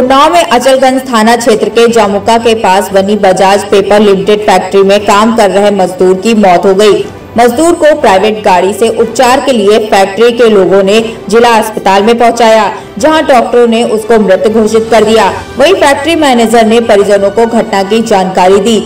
उन्नाव में अचलगंज थाना क्षेत्र के जामुका के पास बनी बजाज पेपर लिमिटेड फैक्ट्री में काम कर रहे मजदूर की मौत हो गई। मजदूर को प्राइवेट गाड़ी से उपचार के लिए फैक्ट्री के लोगों ने जिला अस्पताल में पहुंचाया, जहां डॉक्टरों ने उसको मृत घोषित कर दिया। वहीं फैक्ट्री मैनेजर ने परिजनों को घटना की जानकारी दी।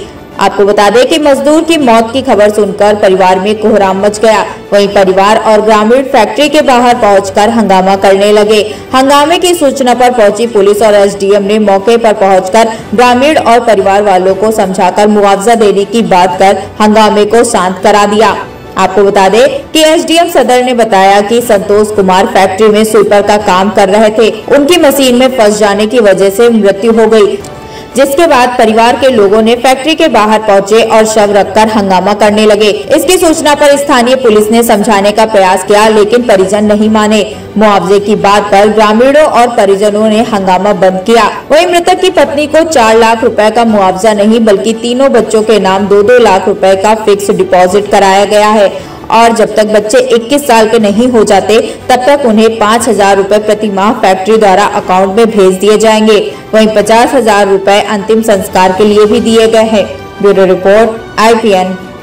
आपको बता दें कि मजदूर की मौत की खबर सुनकर परिवार में कोहराम मच गया। वहीं परिवार और ग्रामीण फैक्ट्री के बाहर पहुंचकर हंगामा करने लगे। हंगामे की सूचना पर पहुंची पुलिस और एसडीएम ने मौके पर पहुंचकर ग्रामीण और परिवार वालों को समझाकर मुआवजा देने की बात कर हंगामे को शांत करा दिया। आपको बता दें कि एसडीएम सदर ने बताया कि संतोष कुमार फैक्ट्री में स्वीपर का काम कर रहे थे। उनकी मशीन में फंस जाने की वजह से मृत्यु हो गयी, जिसके बाद परिवार के लोगों ने फैक्ट्री के बाहर पहुंचे और शव रखकर हंगामा करने लगे। इसकी सूचना पर स्थानीय पुलिस ने समझाने का प्रयास किया, लेकिन परिजन नहीं माने। मुआवजे की बात पर ग्रामीणों और परिजनों ने हंगामा बंद किया। वहीं मृतक की पत्नी को 4 लाख रुपए का मुआवजा नहीं बल्कि तीनों बच्चों के नाम 2-2 लाख रुपए का फिक्स डिपॉजिट कराया गया है और जब तक बच्चे 21 साल के नहीं हो जाते तब तक उन्हें 5,000 रुपए प्रति माह फैक्ट्री द्वारा अकाउंट में भेज दिए जाएंगे। वहीं 50,000 रुपए अंतिम संस्कार के लिए भी दिए गए हैं। Bureau report IPN।